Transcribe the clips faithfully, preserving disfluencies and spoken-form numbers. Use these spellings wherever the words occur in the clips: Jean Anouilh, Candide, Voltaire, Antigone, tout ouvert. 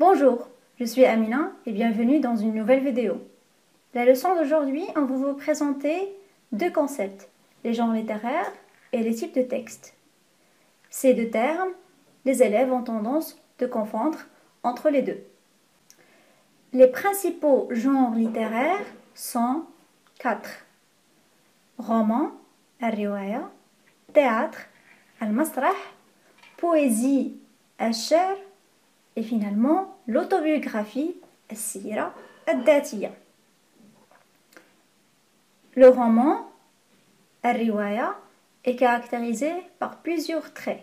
Bonjour, je suis Amina et bienvenue dans une nouvelle vidéo. La leçon d'aujourd'hui, on va vous présenter deux concepts, les genres littéraires et les types de textes. Ces deux termes, les élèves ont tendance de confondre entre les deux. Les principaux genres littéraires sont quatre. Roman, al-riwaya, théâtre, al-masrah, poésie, al-shi'r, et finalement, l'autobiographie, as-sira, ad-datiya. Le roman, al-riwaya, est caractérisé par plusieurs traits.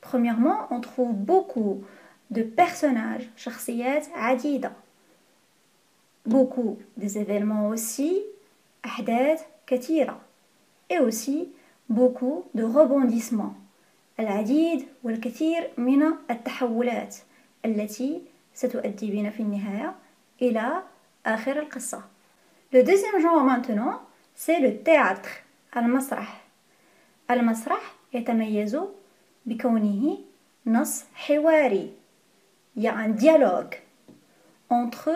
Premièrement, on trouve beaucoup de personnages, shakhsiyat adida, beaucoup des événements aussi, ahdath kathira, et aussi beaucoup de rebondissements, al-adid ou al-kathir mina al-tahawulat. Le deuxième genre maintenant, c'est le théâtre, al-masrah. Al-masrah يتميز بكونه نص حواري. Il y a un dialogue entre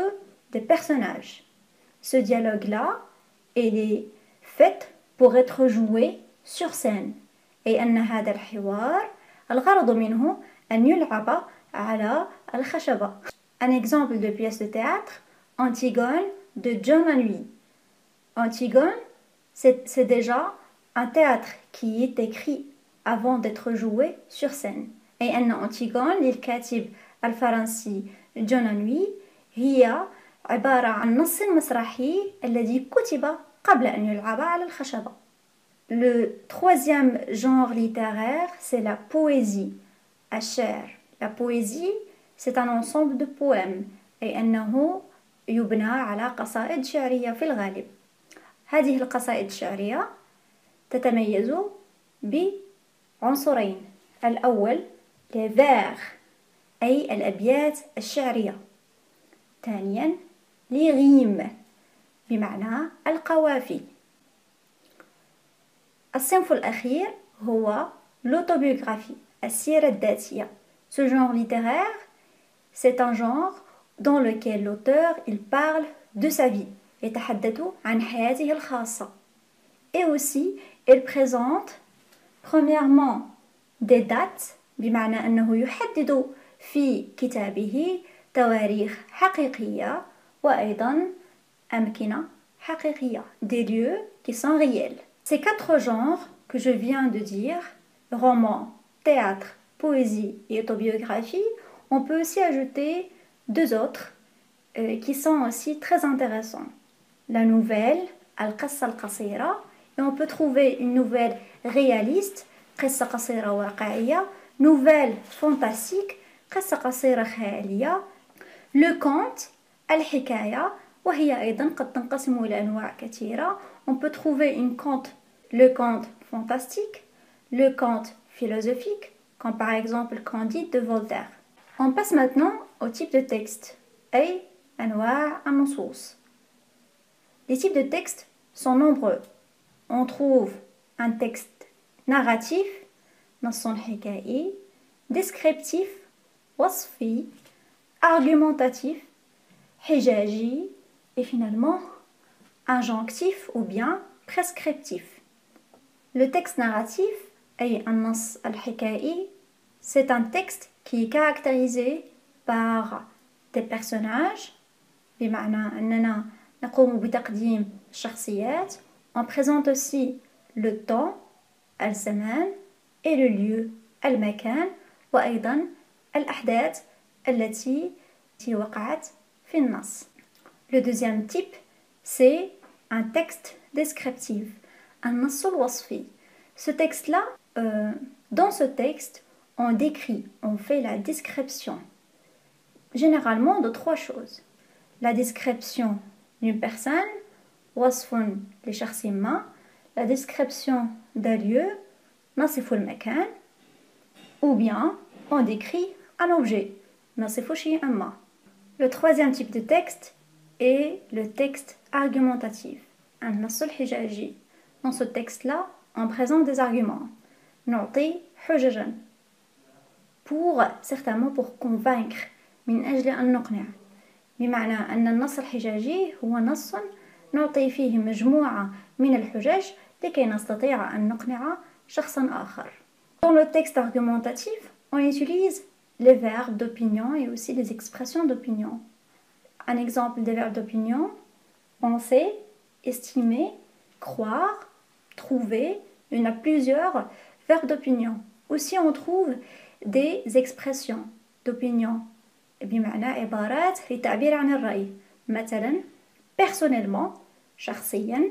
des personnages. Ce dialogue-là, il est fait pour être joué sur scène. Et أن هذا الحوار الغرض منه أن يلعب على الخشبة. Un exemple de pièce de théâtre, Antigone de Jean Anouilh. Antigone, c'est déjà un théâtre qui est écrit avant d'être joué sur scène. Et أن أنتيغون للكاتب الفرنسي جون أنوي هي عبارة عن نص مسرحي الذي كتب قبل أن يلعب على الخشبة. Le troisième genre littéraire, c'est la poésie, الشعر. La poésie, c'est un ensemble de poèmes et أنه يبنى على قصائد شعرية في الغالب. هذه القصائد الشعرية تتميز بعنصرين. الأول les vers أي الأبيات الشعرية. ثانيا les rimes بمعنى القوافي. الصنف الأخير هو l'autobiographie السيرة الذاتية. Ce genre littéraire, c'est un genre dans lequel l'auteur il parle de sa vie. Et aussi, il présente premièrement des dates, بمعنى أنه يحدد في كتابه تواريخ حقيقية وأيضا أمكنة حقيقية, des lieux qui sont réels. Ces quatre genres que je viens de dire, roman, théâtre, poésie et autobiographie, on peut aussi ajouter deux autres euh, qui sont aussi très intéressants. La nouvelle, al-qissa al-qasira, et on peut trouver une nouvelle réaliste, qissa qasira waqa'iyya, nouvelle fantastique, qissa qasira khayaliya, le conte, al-hikaya, wa hiya aydan qad tanqasimu ila anwa' kathira. On peut trouver une conte, le conte fantastique, le conte philosophique, comme par exemple Candide de Voltaire. On passe maintenant au type de texte. أي أنواع النصوص. Les types de textes sont nombreux. On trouve un texte narratif, نص حكائي, descriptif, وصفي, argumentatif, حجاجي, et finalement injonctif ou bien prescriptif. Le texte narratif أي النص الحكائي, c'est un texte qui est caractérisé par des personnages. On présente aussi le temps, al-zaman, et le lieu, al-makan, wa aydan al-ahdath allati waqa'at fi an-nas. Le deuxième type, c'est un texte descriptif, an-nas al-wasfi. Ce texte-là, euh, dans ce texte, on décrit, on fait la description, généralement de trois choses. La description d'une personne, wasfun li shakhsin ma, la description d'un lieu, nasifu al-makan, ou bien on décrit un objet, nasifu shay'an ma. Le troisième type de texte est le texte argumentatif, an-nas al-hijaji. Dans ce texte-là, on présente des arguments. Nu'ti hujajan, pour certainement pour convaincre من أجل أن نقنع، بمعنى أن النص الحجاجي هو نص نعطي فيه مجموعة من الحجج لكي نستطيع أن نقنع شخصا آخر. Dans le texte argumentatif, on utilise les verbes d'opinion et aussi les expressions d'opinion. Un exemple des verbes d'opinion: penser, estimer, croire, trouver. Il y en a plusieurs verbes d'opinion. Aussi, on trouve des expressions d'opinion. بمعنى عبارات للتعبير عن الرأي. مثلا personnellement, شخصيا,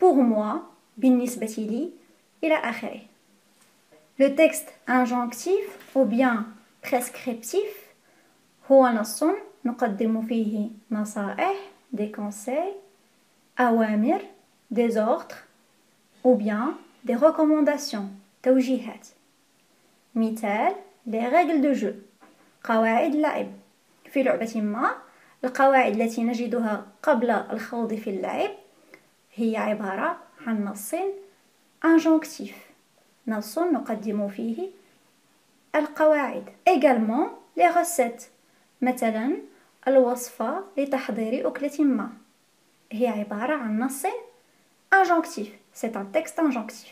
pour moi, بالنسبة لي, إلى آخره. Le texte injonctif ou bien prescriptif هو نص نقدم فيه نصائح, des conseils, أوامر, des ordres, ou bien des recommandations, توجيهات. مثال: les règles de jeu, قواعد اللعب. في لعبة ما القواعد التي نجدها قبل الخوض في اللعب هي عبارة عن نص injonctif, نص نقدم فيه القواعد. également les recettes, مثلا الوصفة لتحضير أكلة ما هي عبارة عن نص injonctif, c'est un texte injonctif.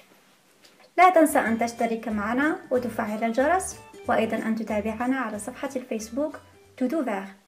لا تنسى أن تشترك معنا وتفعل الجرس، وأيضا أن تتابعنا على صفحة الفيسبوك Tout Ouvert.